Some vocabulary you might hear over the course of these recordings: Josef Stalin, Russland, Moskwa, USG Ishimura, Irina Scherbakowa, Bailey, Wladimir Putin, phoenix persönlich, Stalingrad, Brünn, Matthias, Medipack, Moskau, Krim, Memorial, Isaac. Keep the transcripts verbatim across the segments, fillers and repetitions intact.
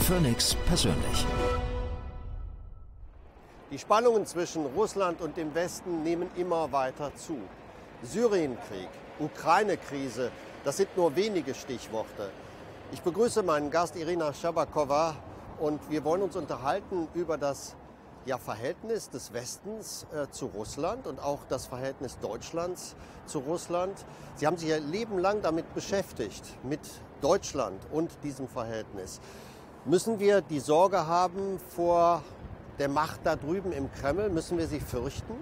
Phoenix persönlich. Die Spannungen zwischen Russland und dem Westen nehmen immer weiter zu. Syrienkrieg, Ukraine-Krise, das sind nur wenige Stichworte. Ich begrüße meinen Gast Irina Scherbakowa und wir wollen uns unterhalten über das ja, Verhältnis des Westens äh, zu Russland und auch das Verhältnis Deutschlands zu Russland. Sie haben sich ihr Leben lang damit beschäftigt, mit Deutschland und diesem Verhältnis. Müssen wir die Sorge haben vor der Macht da drüben im Kreml? Müssen wir sie fürchten?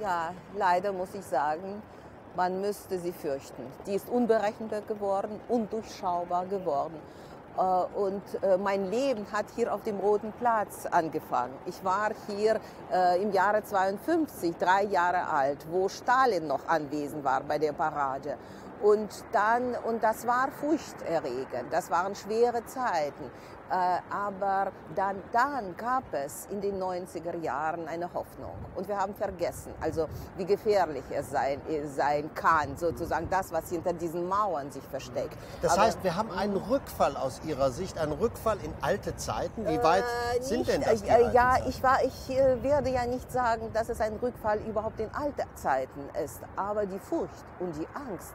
Ja, leider muss ich sagen, man müsste sie fürchten. Die ist unberechenbar geworden, undurchschaubar geworden. Und mein Leben hat hier auf dem Roten Platz angefangen. Ich war hier im Jahre zweiundfünfzig, drei Jahre alt, wo Stalin noch anwesend war bei der Parade. Und, dann, und das war furchterregend, das waren schwere Zeiten. Aber dann, dann gab es in den neunziger Jahren eine Hoffnung. Und wir haben vergessen, also wie gefährlich es sein, sein kann, sozusagen das, was hinter diesen Mauern sich versteckt. Das Aber, heißt, wir haben einen Rückfall aus Ihrer Sicht, einen Rückfall in alte Zeiten? Wie weit äh, sind nicht, denn das die äh, Ja, ich, war, ich äh, werde ja nicht sagen, dass es ein Rückfall überhaupt in alte Zeiten ist. Aber die Furcht und die Angst,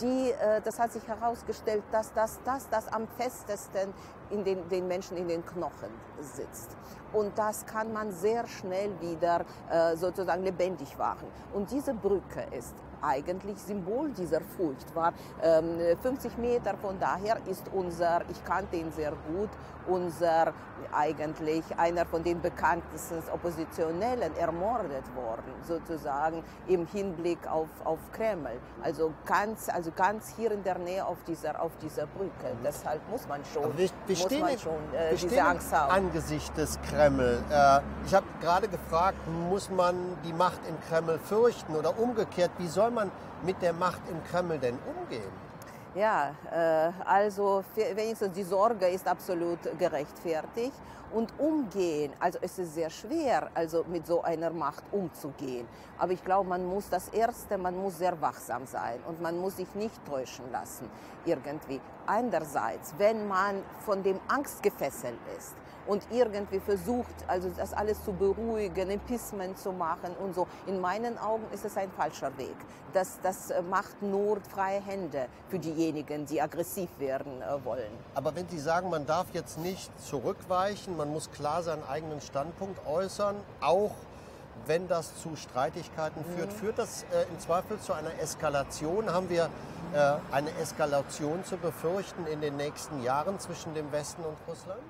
die, äh, das hat sich herausgestellt, dass das, das, das am festesten in den, den Menschen in den Knochen sitzt. Und das kann man sehr schnell wieder äh, sozusagen lebendig machen. Und diese Brücke ist eigentlich Symbol dieser Furcht. War ähm, fünfzig Meter von daher ist unser, ich kannte ihn sehr gut, unser eigentlich einer von den bekanntesten Oppositionellen ermordet worden, sozusagen im Hinblick auf, auf Kreml. Also ganz, also ganz hier in der Nähe auf dieser, auf dieser Brücke. Mhm. Deshalb muss man schon, wir, wir muss man schon äh, wir diese Angst haben. Angesichts des Kreml. Äh, ich habe gerade gefragt, muss man die Macht im Kreml fürchten oder umgekehrt, wie soll Wie soll man mit der Macht im Kreml denn umgehen? Ja, äh, also wenigstens die Sorge ist absolut gerechtfertigt. Und umgehen, also es ist sehr schwer, also mit so einer Macht umzugehen. Aber ich glaube, man muss das Erste, man muss sehr wachsam sein und man muss sich nicht täuschen lassen irgendwie. Andererseits, wenn man von dem Angst gefesselt ist und irgendwie versucht, also das alles zu beruhigen, Impeachment zu machen und so, in meinen Augen ist es ein falscher Weg. Das, das macht nur freie Hände für diejenigen, die aggressiv werden wollen. Aber wenn Sie sagen, man darf jetzt nicht zurückweichen, man muss klar seinen eigenen Standpunkt äußern, auch wenn das zu Streitigkeiten führt, mhm. führt das äh, im Zweifel zu einer Eskalation? Haben wir äh, eine Eskalation zu befürchten in den nächsten Jahren zwischen dem Westen und Russland?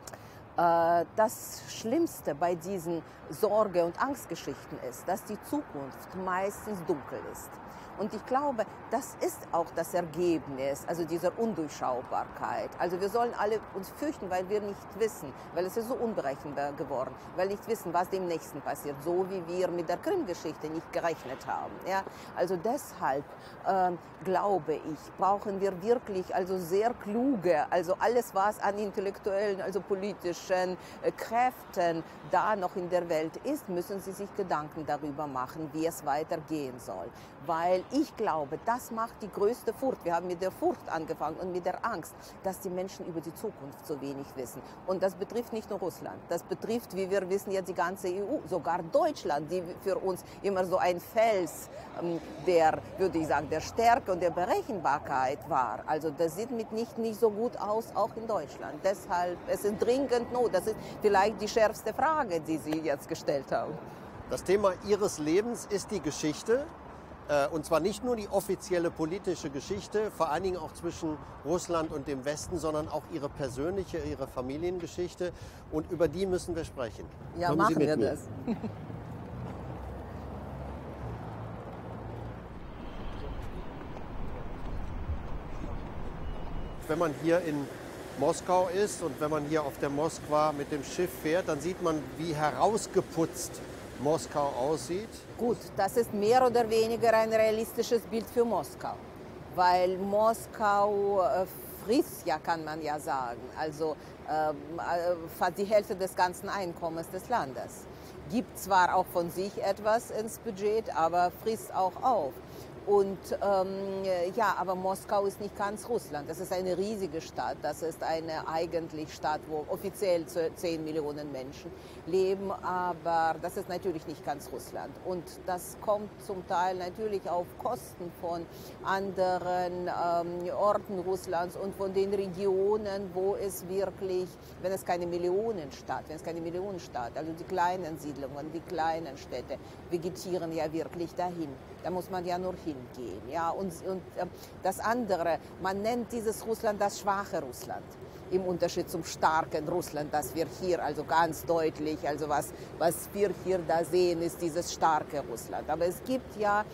Das Schlimmste bei diesen Sorge- und Angstgeschichten ist, dass die Zukunft meistens dunkel ist. Und ich glaube, das ist auch das Ergebnis, also dieser Undurchschaubarkeit. Also wir sollen alle uns fürchten, weil wir nicht wissen, weil es ist so unberechenbar geworden, weil wir nicht wissen, was dem Nächsten passiert, so wie wir mit der Krim-Geschichte nicht gerechnet haben. Ja? Also deshalb, äh, glaube ich, brauchen wir wirklich also sehr kluge, also alles, was an intellektuellen, also politischen äh, Kräften da noch in der Welt ist, müssen sie sich Gedanken darüber machen, wie es weitergehen soll. Weil ich glaube, das macht die größte Furcht. Wir haben mit der Furcht angefangen und mit der Angst, dass die Menschen über die Zukunft so wenig wissen. Und das betrifft nicht nur Russland. Das betrifft, wie wir wissen, ja die ganze E U, sogar Deutschland, die für uns immer so ein Fels der, würde ich sagen, der Stärke und der Berechenbarkeit war. Also das sieht mit nicht, nicht so gut aus, auch in Deutschland. Deshalb, es ist dringend Not. Das ist vielleicht die schärfste Frage, die Sie jetzt gestellt haben. Das Thema Ihres Lebens ist die Geschichte. Und zwar nicht nur die offizielle politische Geschichte, vor allen Dingen auch zwischen Russland und dem Westen, sondern auch ihre persönliche, ihre Familiengeschichte. Und über die müssen wir sprechen. Ja, Kommen machen wir mir. das. Wenn man hier in Moskau ist und wenn man hier auf der Moskwa mit dem Schiff fährt, dann sieht man, wie herausgeputzt Moskau aussieht. Gut, das ist mehr oder weniger ein realistisches Bild für Moskau, weil Moskau äh, frisst ja, kann man ja sagen, also äh, fast die Hälfte des ganzen Einkommens des Landes. Gibt zwar auch von sich etwas ins Budget, aber frisst auch auf. Und ähm, ja, aber Moskau ist nicht ganz Russland. Das ist eine riesige Stadt. Das ist eine eigentlich Stadt, wo offiziell zehn Millionen Menschen leben. Aber das ist natürlich nicht ganz Russland. Und das kommt zum Teil natürlich auf Kosten von anderen ähm, Orten Russlands und von den Regionen, wo es wirklich, wenn es keine Millionenstadt, wenn es keine Millionenstadt, also die kleinen Siedlungen, die kleinen Städte vegetieren ja wirklich dahin. Da muss man ja nur hingehen. Ja? Und, und äh, das andere, man nennt dieses Russland das schwache Russland, im Unterschied zum starken Russland, das wir hier also ganz deutlich, also was, was wir hier da sehen, ist dieses starke Russland. Aber es gibt ja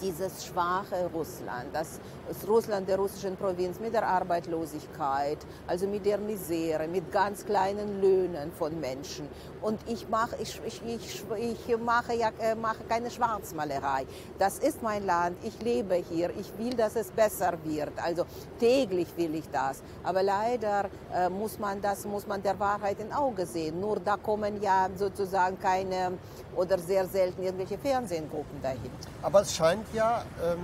dieses schwache Russland, das Russland der russischen Provinz mit der Arbeitslosigkeit, also mit der Misere, mit ganz kleinen Löhnen von Menschen. Und ich mache, ich, ich, ich, ich mache, ja, mache keine Schwarzmalerei. Das ist mein Land, ich lebe hier, ich will, dass es besser wird. Also täglich will ich das. Aber leider äh, muss man das, muss man der Wahrheit in Auge sehen. Nur da kommen ja sozusagen keine oder sehr selten irgendwelche Fernsehgruppen dahin. Aber es scheint ja ähm,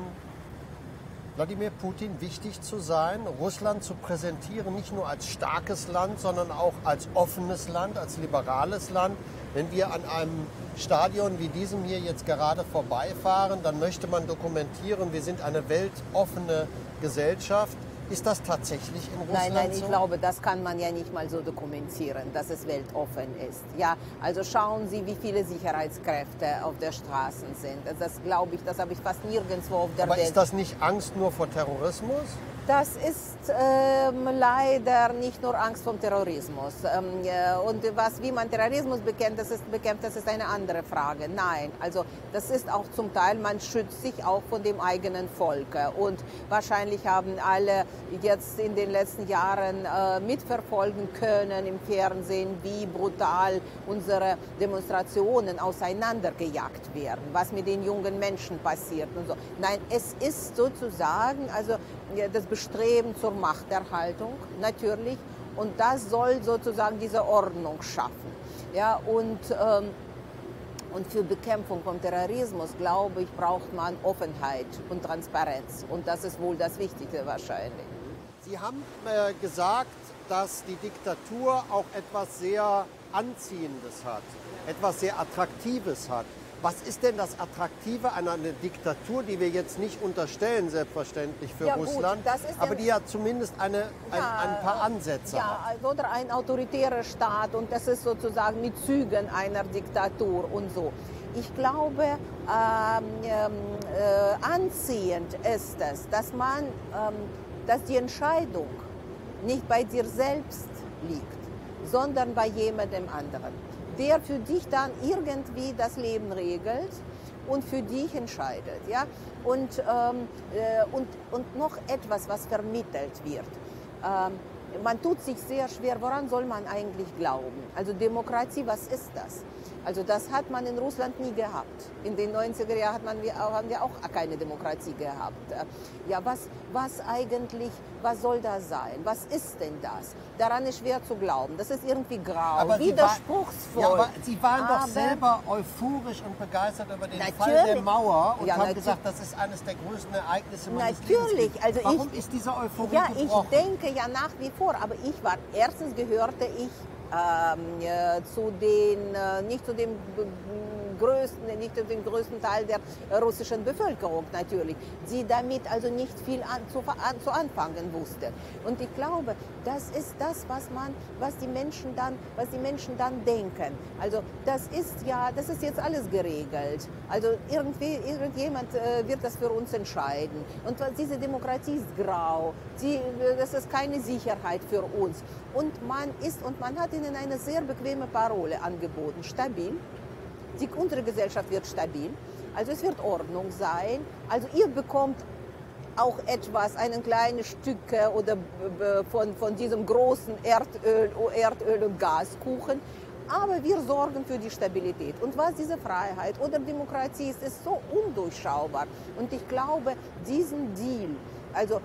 Wladimir Putin wichtig zu sein, Russland zu präsentieren, nicht nur als starkes Land, sondern auch als offenes Land, als liberales Land. Wenn wir an einem Stadion wie diesem hier jetzt gerade vorbeifahren, dann möchte man dokumentieren, wir sind eine weltoffene Gesellschaft. Ist das tatsächlich in Russland so? Nein, nein, ich glaube, das kann man ja nicht mal so dokumentieren, dass es weltoffen ist. Ja, also schauen Sie, wie viele Sicherheitskräfte auf der Straße sind. Das glaube ich, das habe ich fast nirgendwo auf der Welt. Aber ist das nicht Angst nur vor Terrorismus? Das ist ähm, leider nicht nur Angst vor Terrorismus. Ähm, äh, und was, wie man Terrorismus bekämpft, das ist, bekämpft, das ist eine andere Frage. Nein, also das ist auch zum Teil, man schützt sich auch von dem eigenen Volk. Und wahrscheinlich haben alle jetzt in den letzten Jahren äh, mitverfolgen können im Fernsehen, wie brutal unsere Demonstrationen auseinandergejagt werden, was mit den jungen Menschen passiert und so. Nein, es ist sozusagen, also das Streben zur Machterhaltung, natürlich, und das soll sozusagen diese Ordnung schaffen. Ja, und, ähm, und für Bekämpfung von Terrorismus, glaube ich, braucht man Offenheit und Transparenz, und das ist wohl das Wichtigste wahrscheinlich. Sie haben äh, gesagt, dass die Diktatur auch etwas sehr Anziehendes hat, etwas sehr Attraktives hat. Was ist denn das Attraktive an einer Diktatur, die wir jetzt nicht unterstellen, selbstverständlich für ja, Russland, gut, aber die ja zumindest eine, ja, ein, ein paar Ansätze ja, hat? Ja, oder ein autoritärer Staat, und das ist sozusagen mit Zügen einer Diktatur und so. Ich glaube, ähm, äh, anziehend ist es, dass, man, ähm, dass die Entscheidung nicht bei dir selbst liegt, sondern bei jemandem anderen, der für dich dann irgendwie das Leben regelt und für dich entscheidet. Ja? Und, ähm, äh, und, und noch etwas, was vermittelt wird. Ähm, man tut sich sehr schwer, woran soll man eigentlich glauben? Also Demokratie, was ist das? Also das hat man in Russland nie gehabt. In den neunziger Jahren hat man, haben wir auch keine Demokratie gehabt. Ja, was, was eigentlich, was soll das sein? Was ist denn das? Daran ist schwer zu glauben. Das ist irgendwie grau, aber widerspruchsvoll. Sie, war, ja, aber Sie waren aber doch selber euphorisch und begeistert über den Fall der Mauer und ja, haben gesagt, das ist eines der größten Ereignisse meines Lebens. Also warum ich, ist diese Euphorie ja, gebrochen? Ich denke ja nach wie vor, aber ich war, erstens gehörte ich Ähm, äh, zu den, äh, nicht zu dem größten, nicht zu dem größten Teil der russischen Bevölkerung natürlich, die damit also nicht viel an, zu, an, zu anfangen wusste. Und ich glaube, das ist das, was man, was die Menschen dann, was die Menschen dann denken. Also das ist ja, das ist jetzt alles geregelt. Also irgendwie, irgendjemand äh, wird das für uns entscheiden. Und diese Demokratie ist grau. Die, das ist keine Sicherheit für uns. Und man ist und man hat ihnen eine sehr bequeme Parole angeboten, stabil. Die unsere Gesellschaft wird stabil, also es wird Ordnung sein. Also ihr bekommt auch etwas, ein kleines Stück oder von, von diesem großen Erdöl, Erdöl- und Gaskuchen. Aber wir sorgen für die Stabilität. Und was diese Freiheit oder Demokratie ist, ist so undurchschaubar. Und ich glaube, diesen Deal, also äh,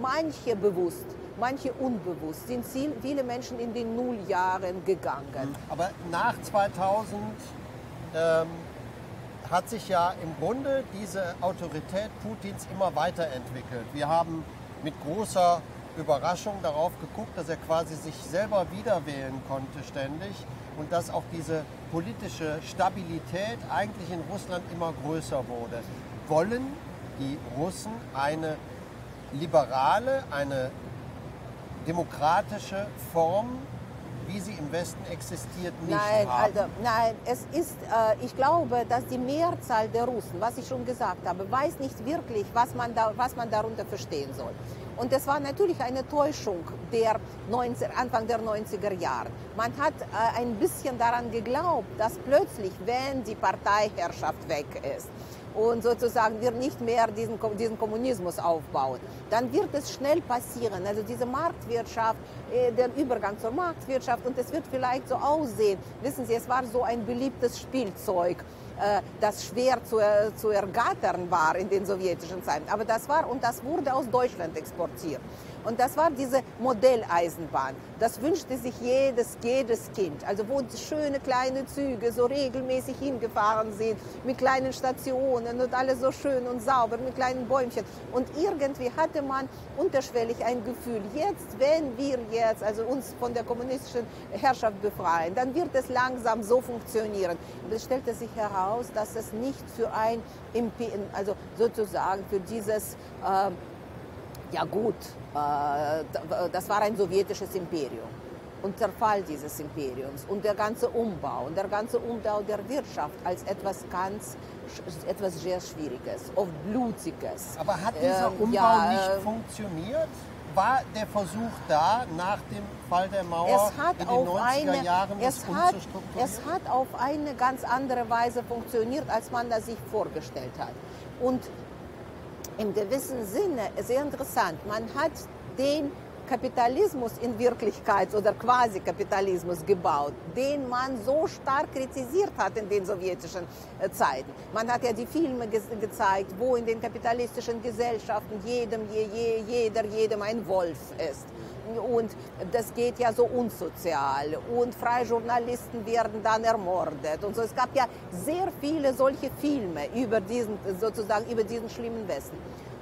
manche bewusst, manche unbewusst, sind viele Menschen in den Nulljahren gegangen. Aber nach zweitausend ähm, hat sich ja im Grunde diese Autorität Putins immer weiterentwickelt. Wir haben mit großer Überraschung darauf geguckt, dass er quasi sich selber wiederwählen konnte ständig und dass auch diese politische Stabilität eigentlich in Russland immer größer wurde. Wollen die Russen eine liberale, eine demokratische Form, wie sie im Westen existiert, nicht nein, haben? Also, nein, es ist, äh, ich glaube, dass die Mehrzahl der Russen, was ich schon gesagt habe, weiß nicht wirklich, was man, da, was man darunter verstehen soll. Und das war natürlich eine Täuschung der neunziger, Anfang der neunziger Jahre. Man hat äh, ein bisschen daran geglaubt, dass plötzlich, wenn die Parteiherrschaft weg ist und sozusagen wir nicht mehr diesen, diesen Kommunismus aufbauen, dann wird es schnell passieren. Also diese Marktwirtschaft, äh, der Übergang zur Marktwirtschaft, und es wird vielleicht so aussehen. Wissen Sie, es war so ein beliebtes Spielzeug, das schwer zu, zu ergattern war in den sowjetischen Zeiten. Aber das war, und das wurde aus Deutschland exportiert. Und das war diese Modelleisenbahn. Das wünschte sich jedes, jedes Kind. Also wo schöne kleine Züge so regelmäßig hingefahren sind, mit kleinen Stationen und alles so schön und sauber, mit kleinen Bäumchen. Und irgendwie hatte man unterschwellig ein Gefühl, jetzt, wenn wir jetzt also uns von der kommunistischen Herrschaft befreien, dann wird es langsam so funktionieren. Und es stellte sich heraus, dass es nicht für ein, also sozusagen für dieses, äh, ja gut, äh, das war ein sowjetisches Imperium und der Fall dieses Imperiums und der ganze Umbau und der ganze Umbau der Wirtschaft als etwas ganz, etwas sehr Schwieriges, oft Blutiges. Aber hat dieser Umbau ähm, ja, nicht funktioniert? War der Versuch da, nach dem Fall der Mauer in den neunziger Jahren das umzustrukturieren? Es hat auf eine ganz andere Weise funktioniert, als man das sich vorgestellt hat. Und im gewissen Sinne, sehr interessant, man hat den Kapitalismus in Wirklichkeit oder quasi Kapitalismus gebaut, den man so stark kritisiert hat in den sowjetischen Zeiten. Man hat ja die Filme ge gezeigt, wo in den kapitalistischen Gesellschaften jedem, je, je, jeder, jedem ein Wolf ist. Und das geht ja so unsozial und freie Journalisten werden dann ermordet und so. Es gab ja sehr viele solche Filme über diesen, sozusagen über diesen schlimmen Westen.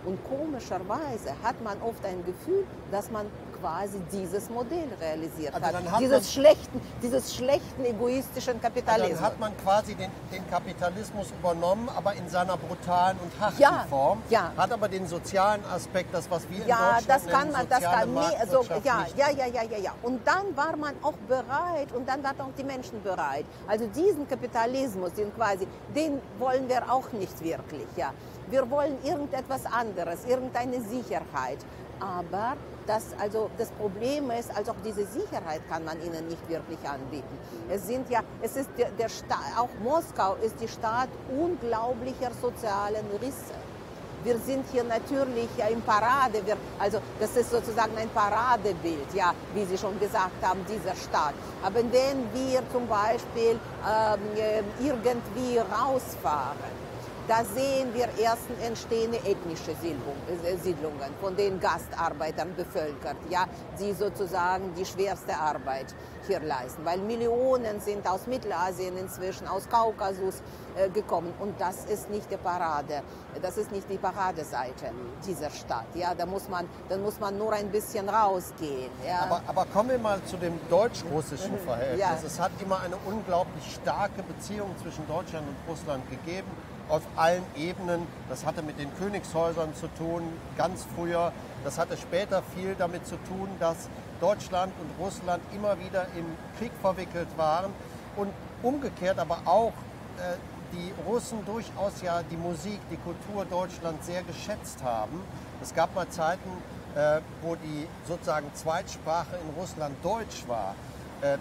Und komischerweise hat man oft ein Gefühl, dass man quasi dieses Modell realisiert also hat, dieses, man, schlechten, dieses schlechten, egoistischen Kapitalismus. Also dann hat man quasi den, den Kapitalismus übernommen, aber in seiner brutalen und harten ja, Form, ja. hat aber den sozialen Aspekt, das was wir ja, in Deutschland das kann man, das kann mehr, also, ja, ja, ja, ja, ja, ja. Und dann war man auch bereit und dann waren auch die Menschen bereit. Also diesen Kapitalismus, den quasi, den wollen wir auch nicht wirklich, ja. Wir wollen irgendetwas anderes, irgendeine Sicherheit. Aber das, also das Problem ist, also auch diese Sicherheit kann man ihnen nicht wirklich anbieten. Es sind ja, es ist der, der Staat, auch Moskau ist die Stadt unglaublicher sozialen Risse. Wir sind hier natürlich ja im Parade, wir, also das ist sozusagen ein Paradebild, ja, wie Sie schon gesagt haben, dieser Staat. Aber wenn wir zum Beispiel ähm, irgendwie rausfahren, da sehen wir erstens entstehen ethnische Siedlungen, von den Gastarbeitern bevölkert, ja, die sozusagen die schwerste Arbeit hier leisten. Weil Millionen sind aus Mittelasien inzwischen, aus Kaukasus äh, gekommen. Und das ist nicht die Parade, das ist nicht die Paradeseite dieser Stadt. Ja, da muss man, dann muss man nur ein bisschen rausgehen. Ja. Aber, aber kommen wir mal zu dem deutsch-russischen Verhältnis. Ja. Es hat immer eine unglaublich starke Beziehung zwischen Deutschland und Russland gegeben. Auf allen Ebenen. Das hatte mit den Königshäusern zu tun, ganz früher. Das hatte später viel damit zu tun, dass Deutschland und Russland immer wieder im Krieg verwickelt waren. Und umgekehrt aber auch äh, die Russen durchaus ja die Musik, die Kultur Deutschlands sehr geschätzt haben. Es gab mal Zeiten, äh, wo die sozusagen Zweitsprache in Russland Deutsch war.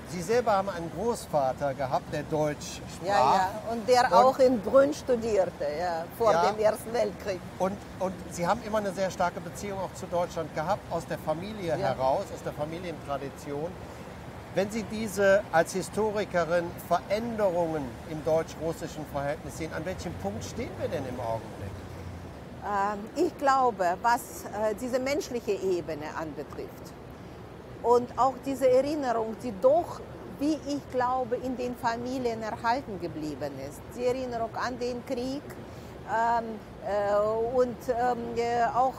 Sie selber haben einen Großvater gehabt, der Deutsch sprach. Ja, ja. Und der und, auch in Brünn studierte, ja, vor ja, dem Ersten Weltkrieg. Und, und Sie haben immer eine sehr starke Beziehung auch zu Deutschland gehabt, aus der Familie ja. heraus, aus der Familientradition. Wenn Sie diese als Historikerin Veränderungen im deutsch-russischen Verhältnis sehen, an welchem Punkt stehen wir denn im Augenblick? Ähm, ich glaube, was äh, diese menschliche Ebene anbetrifft, und auch diese Erinnerung, die doch wie ich glaube, in den Familien erhalten geblieben ist. Die Erinnerung an den Krieg ähm, äh, und ähm, auch,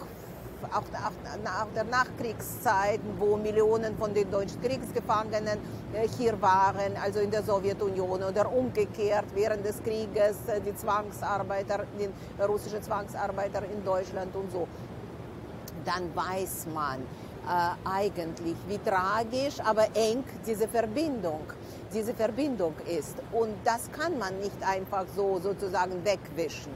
auch, auch nach der Nachkriegszeit, wo Millionen von den deutschen Kriegsgefangenen äh, hier waren, also in der Sowjetunion oder umgekehrt während des Krieges, die Zwangsarbeiter, die russischen Zwangsarbeiter in Deutschland und so. Dann weiß man äh, eigentlich, wie tragisch, aber eng diese Verbindung, diese Verbindung ist. Und das kann man nicht einfach so sozusagen wegwischen.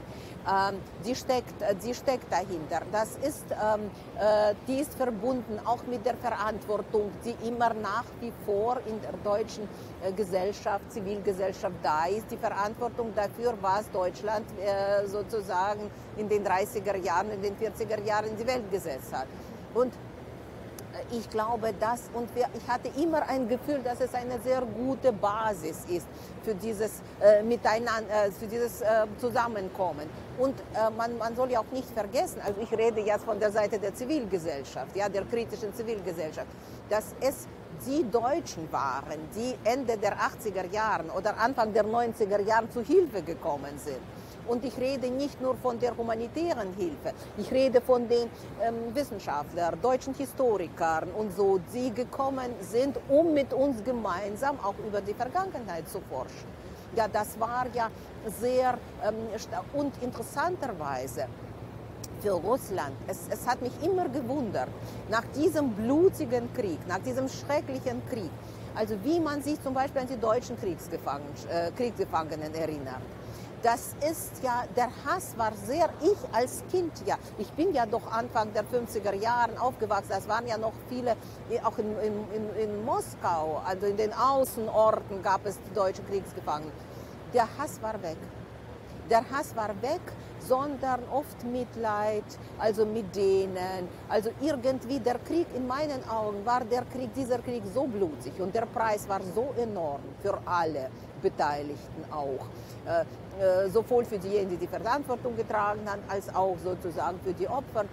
Ähm, die steckt, die steckt dahinter. Das ist, ähm, äh, die ist verbunden auch mit der Verantwortung, die immer nach wie vor in der deutschen äh, Gesellschaft, Zivilgesellschaft da ist. Die Verantwortung dafür, was Deutschland äh, sozusagen in den dreißiger Jahren, in den vierziger Jahren in die Welt gesetzt hat. Und ich glaube, das und wir, ich hatte immer ein Gefühl, dass es eine sehr gute Basis ist für dieses, äh, Miteinander, äh, für dieses äh, Zusammenkommen. Und äh, man, man soll ja auch nicht vergessen, also ich rede jetzt von der Seite der Zivilgesellschaft, ja, der kritischen Zivilgesellschaft, dass es die Deutschen waren, die Ende der achtziger Jahren oder Anfang der neunziger Jahren zu Hilfe gekommen sind. Und ich rede nicht nur von der humanitären Hilfe, ich rede von den ähm, Wissenschaftlern, deutschen Historikern und so, die gekommen sind, um mit uns gemeinsam auch über die Vergangenheit zu forschen. Ja, das war ja sehr ähm, und interessanterweise für Russland. Es, es hat mich immer gewundert, nach diesem blutigen Krieg, nach diesem schrecklichen Krieg, also wie man sich zum Beispiel an die deutschen Kriegsgefangenen, äh, Kriegsgefangenen erinnert. Das ist ja, der Hass war sehr, ich als Kind ja, ich bin ja doch Anfang der fünfziger Jahren aufgewachsen, das waren ja noch viele, auch in, in, in Moskau, also in den Außenorten gab es die deutschen Kriegsgefangenen. Der Hass war weg. Der Hass war weg, sondern oft Mitleid, also mit denen. Also irgendwie der Krieg, in meinen Augen war der Krieg, dieser Krieg so blutig und der Preis war so enorm für alle Beteiligten auch. Äh, äh, sowohl für diejenigen, die die Verantwortung getragen haben, als auch sozusagen für die Opfer.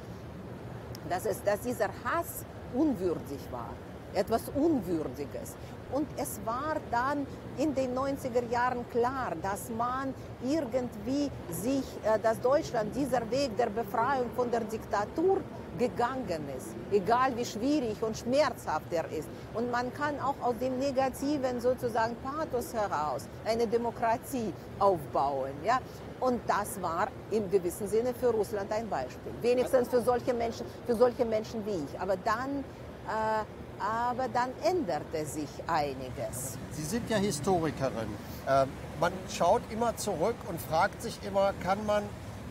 Dass, es, dass dieser Hass unwürdig war, etwas Unwürdiges. Und es war dann in den neunziger Jahren klar, dass man irgendwie sich, dass Deutschland dieser Weg der Befreiung von der Diktatur gegangen ist, egal wie schwierig und schmerzhaft er ist. Und man kann auch aus dem negativen sozusagen Pathos heraus eine Demokratie aufbauen. Ja? Und das war im gewissen Sinne für Russland ein Beispiel. Wenigstens für solche Menschen, für solche Menschen wie ich. Aber dann... Äh, Aber dann änderte sich einiges. Sie sind ja Historikerin. Ähm, man schaut immer zurück und fragt sich immer, kann man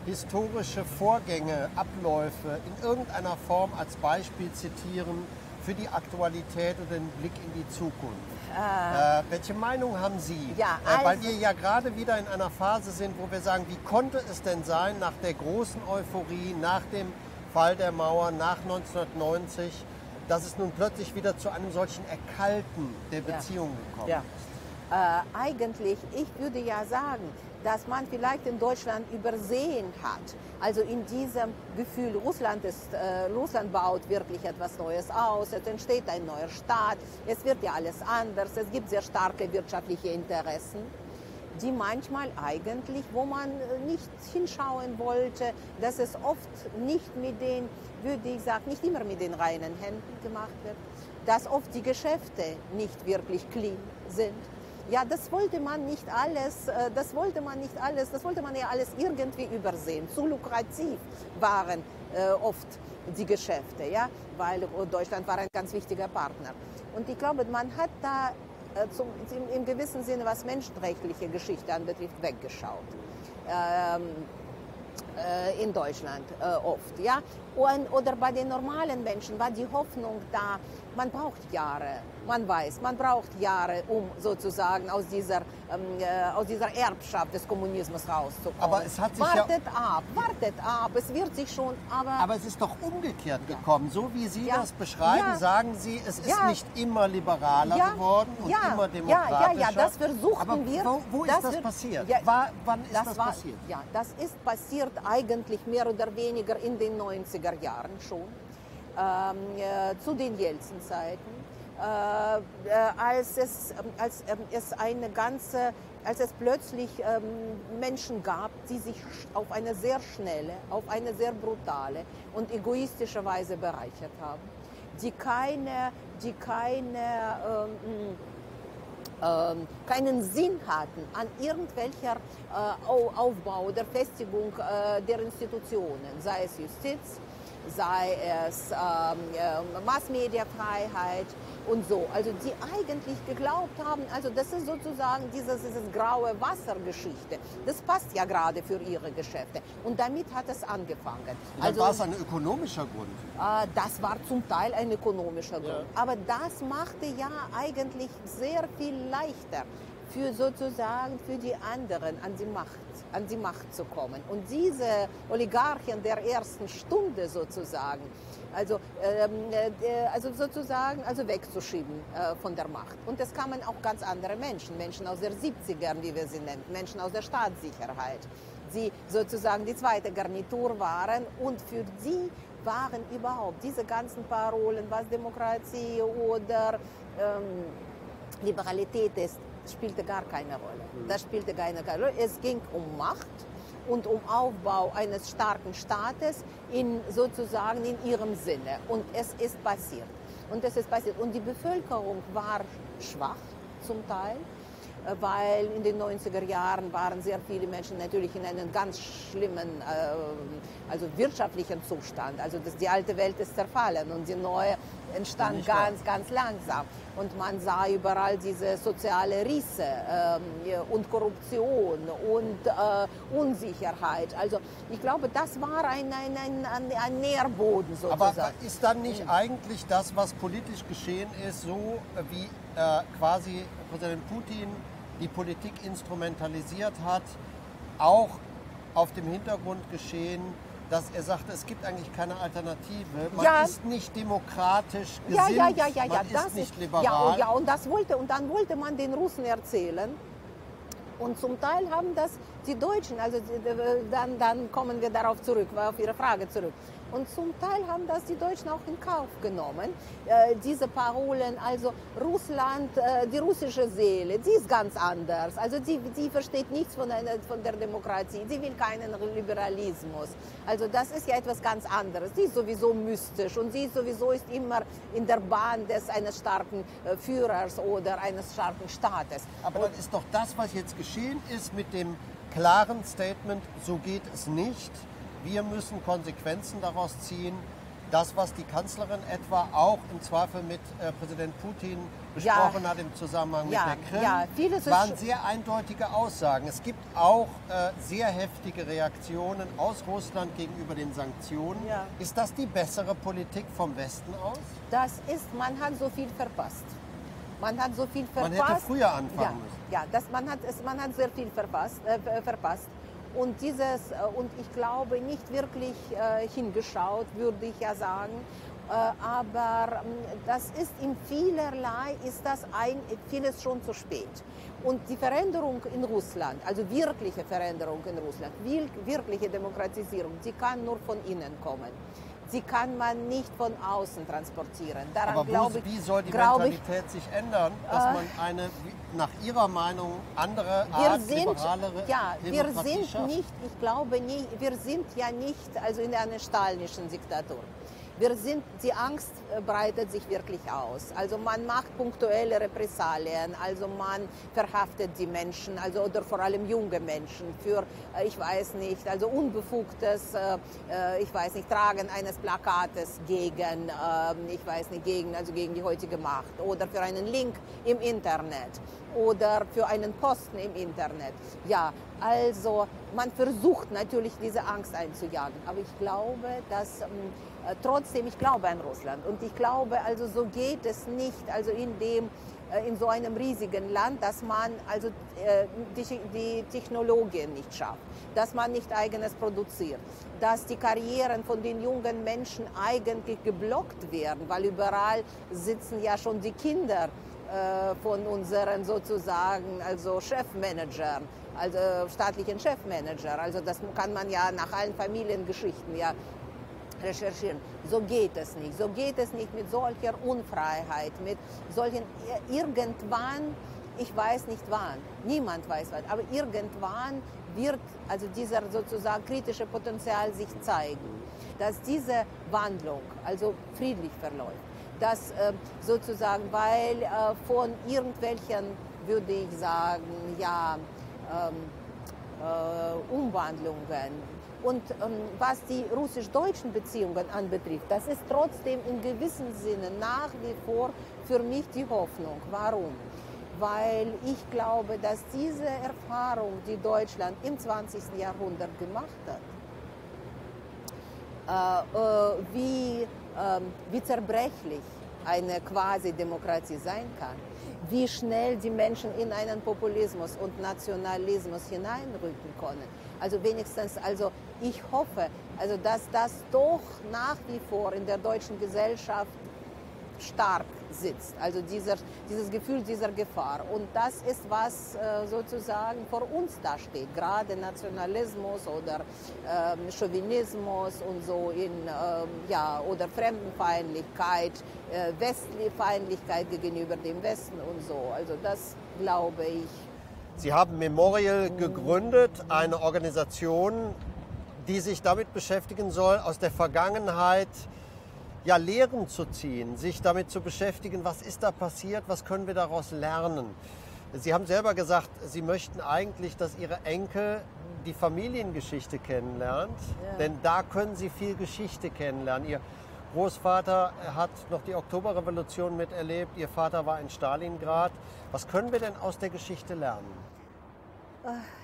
historische Vorgänge, Abläufe in irgendeiner Form als Beispiel zitieren für die Aktualität und den Blick in die Zukunft? Äh, äh, welche Meinung haben Sie? Ja, also, äh, weil wir ja gerade wieder in einer Phase sind, wo wir sagen, wie konnte es denn sein, nach der großen Euphorie, nach dem Fall der Mauer, nach neunzehnhundertneunzig, dass es nun plötzlich wieder zu einem solchen Erkalten der Beziehung gekommen ja. ist. Äh, eigentlich, ich würde ja sagen, dass man vielleicht in Deutschland übersehen hat. Also in diesem Gefühl, Russland, ist, äh, Russland baut wirklich etwas Neues aus, es entsteht ein neuer Staat, es wird ja alles anders, es gibt sehr starke wirtschaftliche Interessen, die manchmal eigentlich, wo man nicht hinschauen wollte, dass es oft nicht mit den, würde ich sagen, nicht immer mit den reinen Händen gemacht wird, dass oft die Geschäfte nicht wirklich clean sind. Ja, das wollte man nicht alles, das wollte man nicht alles, das wollte man ja alles irgendwie übersehen. Zu lukrativ waren äh, oft die Geschäfte, ja, weil Deutschland war ein ganz wichtiger Partner. Und ich glaube, man hat da Zum, im, im gewissen Sinne, was menschenrechtliche Geschichte anbetrifft, weggeschaut. Ähm, äh, in Deutschland äh, oft. Ja? Und, oder bei den normalen Menschen war die Hoffnung da, man braucht Jahre, man weiß, man braucht Jahre, um sozusagen aus dieser, ähm, äh, aus dieser Erbschaft des Kommunismus rauszukommen. Aber es hat sich wartet ja ab, wartet ab, es wird sich schon, aber... Aber es ist doch umgekehrt ja. gekommen. So wie Sie ja. das beschreiben, ja. sagen Sie, es ist ja. nicht immer liberaler ja. geworden und ja. immer demokratischer. Ja, ja, ja, das versuchten aber wir. Wo, wo ist das wir, passiert? Ja, war, wann ist das, das war, passiert? Ja, das ist passiert eigentlich mehr oder weniger in den neunziger Jahren schon, ähm, äh, zu den Jelzin-Zeiten. Äh, als, es, als, es eine ganze, als es plötzlich ähm, Menschen gab, die sich auf eine sehr schnelle, auf eine sehr brutale und egoistische Weise bereichert haben, die keine, die keine, ähm, äh, keinen Sinn hatten an irgendwelcher äh, Aufbau oder Festigung äh, der Institutionen, sei es Justiz, sei es ähm, Massmediafreiheit und so. Also die eigentlich geglaubt haben, also das ist sozusagen dieses, dieses graue Wassergeschichte. Das passt ja gerade für ihre Geschäfte. Und damit hat es angefangen. Also war es ein ökonomischer Grund? Äh, das war zum Teil ein ökonomischer Grund. Ja. Aber das machte ja eigentlich sehr viel leichter, für sozusagen für die anderen an die Macht, an die Macht zu kommen. Und diese Oligarchen der ersten Stunde sozusagen, also, ähm, äh, also sozusagen also wegzuschieben äh, von der Macht. Und das kamen auch ganz andere Menschen, Menschen aus den siebzigern, wie wir sie nennen, Menschen aus der Staatssicherheit, die sozusagen die zweite Garnitur waren, und für die waren überhaupt diese ganzen Parolen, was Demokratie oder ähm, Liberalität ist, spielte gar keine Rolle. Das spielte keine Rolle. Es ging um Macht und um Aufbau eines starken Staates in sozusagen in ihrem Sinne. Und es ist passiert. Und es ist passiert. Und die Bevölkerung war schwach zum Teil, weil in den neunziger Jahren waren sehr viele Menschen natürlich in einem ganz schlimmen, also wirtschaftlichen Zustand. Also das, die alte Welt ist zerfallen und die neue entstand ganz, ganz langsam. Und man sah überall diese soziale Risse äh, und Korruption und äh, Unsicherheit. Also ich glaube, das war ein, ein, ein, ein Nährboden sozusagen. Aber ist dann nicht mhm. eigentlich das, was politisch geschehen ist, so wie äh, quasi Präsident Putin die Politik instrumentalisiert hat, auch auf dem Hintergrund geschehen, dass er sagte, es gibt eigentlich keine Alternative, man ja. ist nicht demokratisch gesinnt, ja, ja, ja, ja, ja. man das ist nicht ist, liberal. Ja, ja, und, das wollte, und dann wollte man den Russen erzählen. Und zum Teil haben das die Deutschen, also dann, dann kommen wir darauf zurück, auf Ihre Frage zurück. Und zum Teil haben das die Deutschen auch in Kauf genommen, äh, diese Parolen, also Russland, äh, die russische Seele, die ist ganz anders. Also die, die versteht nichts von, einer, von der Demokratie, die will keinen Liberalismus. Also das ist ja etwas ganz anderes. Die ist sowieso mystisch und sie ist sowieso ist immer in der Bahn des eines starken äh, Führers oder eines starken Staates. Aber und, dann ist doch das, was jetzt geschehen ist, mit dem klaren Statement, so geht es nicht. Wir müssen Konsequenzen daraus ziehen, das, was die Kanzlerin etwa auch im Zweifel mit äh, Präsident Putin besprochen ja. hat im Zusammenhang ja. mit der Krim, ja. Vieles waren sehr eindeutige Aussagen. Es gibt auch äh, sehr heftige Reaktionen aus Russland gegenüber den Sanktionen. Ja. Ist das die bessere Politik vom Westen aus? Das ist, man hat so viel verpasst. Man hat so viel verpasst. Man hätte früher anfangen ja. müssen. Ja, das, man, hat, man hat sehr viel verpasst. Äh, verpasst. Und, dieses, und ich glaube, nicht wirklich äh, hingeschaut, würde ich ja sagen. Äh, aber das ist in vielerlei, ist das ein, vieles schon zu spät. Und die Veränderung in Russland, also wirkliche Veränderung in Russland, wirkliche Demokratisierung, die kann nur von innen kommen. Die kann man nicht von außen transportieren. Daran aber glaube ich, wie soll die Mentalität ich, sich ändern, dass äh, man eine nach Ihrer Meinung andere Art sind, liberalere ja, Demokratie wir sind schafft? Nicht, ich glaube nicht, wir sind ja nicht also in einer stalinischen Diktatur. Wir sind, die Angst breitet sich wirklich aus. Also man macht punktuelle Repressalien, also man verhaftet die Menschen, also oder vor allem junge Menschen für, ich weiß nicht, also unbefugtes, ich weiß nicht, Tragen eines Plakates gegen, ich weiß nicht, gegen, also gegen die heutige Macht oder für einen Link im Internet oder für einen Posten im Internet. Ja, also man versucht natürlich diese Angst einzujagen, aber ich glaube, dass äh, trotzdem, ich glaube an Russland und ich glaube, also so geht es nicht, also in dem, äh, in so einem riesigen Land, dass man also äh, die, die Technologien nicht schafft, dass man nicht eigenes produziert, dass die Karrieren von den jungen Menschen eigentlich geblockt werden, weil überall sitzen ja schon die Kinder von unseren sozusagen also Chefmanagern, also staatlichen Chefmanager. Also das kann man ja nach allen Familiengeschichten ja recherchieren. So geht es nicht. So geht es nicht mit solcher Unfreiheit, mit solchen irgendwann, ich weiß nicht wann, niemand weiß wann, aber irgendwann wird also dieser sozusagen kritische Potenzial sich zeigen, dass diese Wandlung also friedlich verläuft. Dass äh, sozusagen, weil äh, von irgendwelchen, würde ich sagen, ja, ähm, äh, Umwandlungen, und ähm, was die russisch-deutschen Beziehungen anbetrifft, das ist trotzdem in gewissem Sinne nach wie vor für mich die Hoffnung. Warum? Weil ich glaube, dass diese Erfahrung, die Deutschland im zwanzigsten Jahrhundert gemacht hat, äh, äh, wie, äh, wie zerbrechlich eine Quasi-Demokratie sein kann, wie schnell die Menschen in einen Populismus und Nationalismus hineinrücken können. Also wenigstens, also ich hoffe, also dass das doch nach wie vor in der deutschen Gesellschaft stark sitzt, also dieser, dieses Gefühl dieser Gefahr. Und das ist, was äh, sozusagen vor uns da steht, gerade Nationalismus oder ähm, Chauvinismus und so in, ähm, ja, oder Fremdenfeindlichkeit, äh, Westfeindlichkeit gegenüber dem Westen und so. Also das glaube ich. Sie haben Memorial gegründet, eine Organisation, die sich damit beschäftigen soll, aus der Vergangenheit ja, Lehren zu ziehen, sich damit zu beschäftigen, was ist da passiert, was können wir daraus lernen. Sie haben selber gesagt, Sie möchten eigentlich, dass Ihre Enkel die Familiengeschichte kennenlernt, ja. Denn da können Sie viel Geschichte kennenlernen. Ihr Großvater hat noch die Oktoberrevolution miterlebt, Ihr Vater war in Stalingrad. Was können wir denn aus der Geschichte lernen?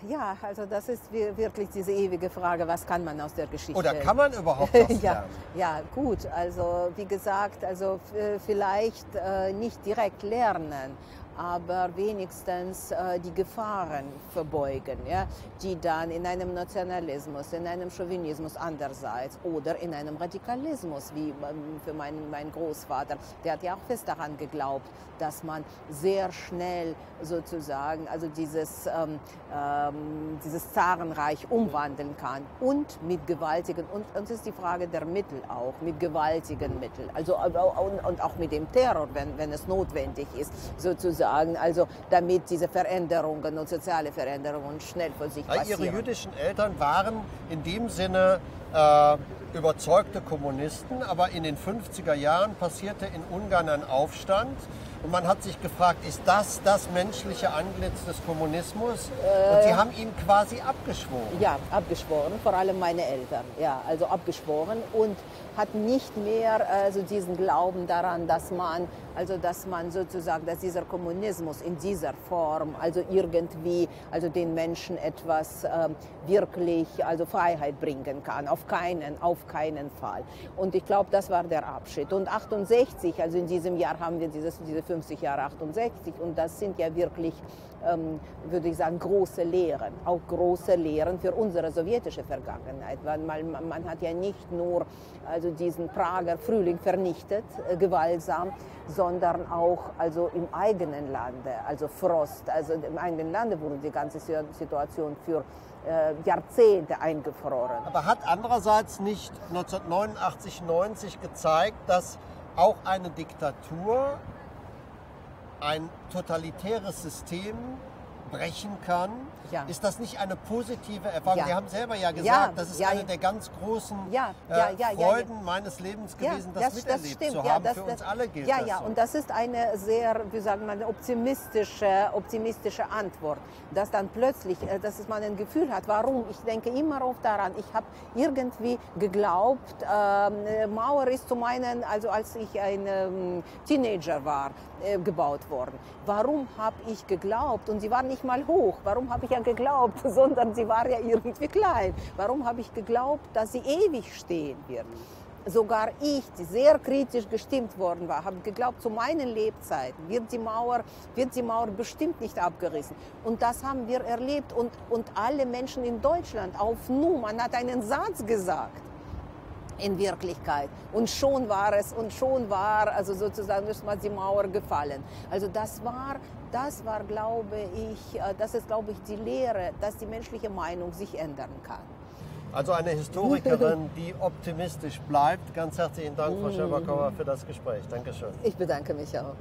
Ja, also das ist wirklich diese ewige Frage, was kann man aus der Geschichte? Oder kann man überhaupt was lernen? Ja, ja, gut, also wie gesagt, also vielleicht äh, nicht direkt lernen, aber wenigstens äh, die Gefahren verbeugen, ja, die dann in einem Nationalismus, in einem Chauvinismus andererseits oder in einem Radikalismus, wie ähm, für meinen, meinen Großvater, der hat ja auch fest daran geglaubt, dass man sehr schnell sozusagen also dieses, ähm, ähm, dieses Zarenreich umwandeln kann und mit gewaltigen, und es ist die Frage der Mittel auch, mit gewaltigen Mitteln, also und, und auch mit dem Terror, wenn, wenn es notwendig ist, sozusagen. Also damit diese Veränderungen und soziale Veränderungen schnell vor sich passieren. Ihre jüdischen Eltern waren in dem Sinne äh, überzeugte Kommunisten, aber in den fünfziger Jahren passierte in Ungarn ein Aufstand und man hat sich gefragt, ist das das menschliche Antlitz des Kommunismus? Äh, und sie haben ihn quasi abgeschworen. Ja, abgeschworen, vor allem meine Eltern, ja, also abgeschworen und hat nicht mehr also diesen Glauben daran, dass man, also dass man sozusagen, dass dieser Kommunismus in dieser Form also irgendwie also den Menschen etwas ähm, wirklich also Freiheit bringen kann. Auf keinen, auf keinen Fall. Und ich glaube, das war der Abschied. Und achtundsechzig, also in diesem Jahr haben wir dieses, diese fünfzig Jahre achtundsechzig und das sind ja wirklich, ähm, würde ich sagen, große Lehren, auch große Lehren für unsere sowjetische Vergangenheit. Weil man, man hat ja nicht nur also diesen Prager Frühling vernichtet, äh, gewaltsam, sondern auch also im eigenen Lande, also Frost, also im eigenen Lande wurde die ganze Situation für äh, Jahrzehnte eingefroren. Aber hat andererseits nicht neunzehnhundertneunundachtzig, neunzig gezeigt, dass auch eine Diktatur ein totalitäres System brechen kann? Ja. Ist das nicht eine positive Erfahrung? Ja. Sie haben selber ja gesagt, ja, das ist ja, eine ja. der ganz großen ja, ja, ja, äh, Freuden ja, ja. meines Lebens gewesen, ja, das, das miterlebt das zu haben. Ja, das, Für das, uns alle gilt ja, das ja. So. Und das ist eine sehr, wie sagen wir, optimistische, optimistische Antwort, dass dann plötzlich, dass man ein Gefühl hat, warum? Ich denke immer oft daran, ich habe irgendwie geglaubt, äh, Mauer ist zu meinen, also als ich ein ähm, Teenager war, äh, gebaut worden. Warum habe ich geglaubt? Und sie war nicht mal hoch. Warum habe ich ja geglaubt, sondern sie war ja irgendwie klein. Warum habe ich geglaubt, dass sie ewig stehen wird? Sogar ich, die sehr kritisch gestimmt worden war, habe geglaubt, zu meinen Lebzeiten wird die Mauer, wird die Mauer bestimmt nicht abgerissen. Und das haben wir erlebt und, und alle Menschen in Deutschland auf Nu, man hat einen Satz gesagt. In Wirklichkeit. Und schon war es, und schon war, also sozusagen, ist mal die Mauer gefallen. Also das war, das war, glaube ich, das ist, glaube ich, die Lehre, dass die menschliche Meinung sich ändern kann. Also eine Historikerin, die optimistisch bleibt. Ganz herzlichen Dank, Frau Scherbakowa, für das Gespräch. Dankeschön. Ich bedanke mich auch.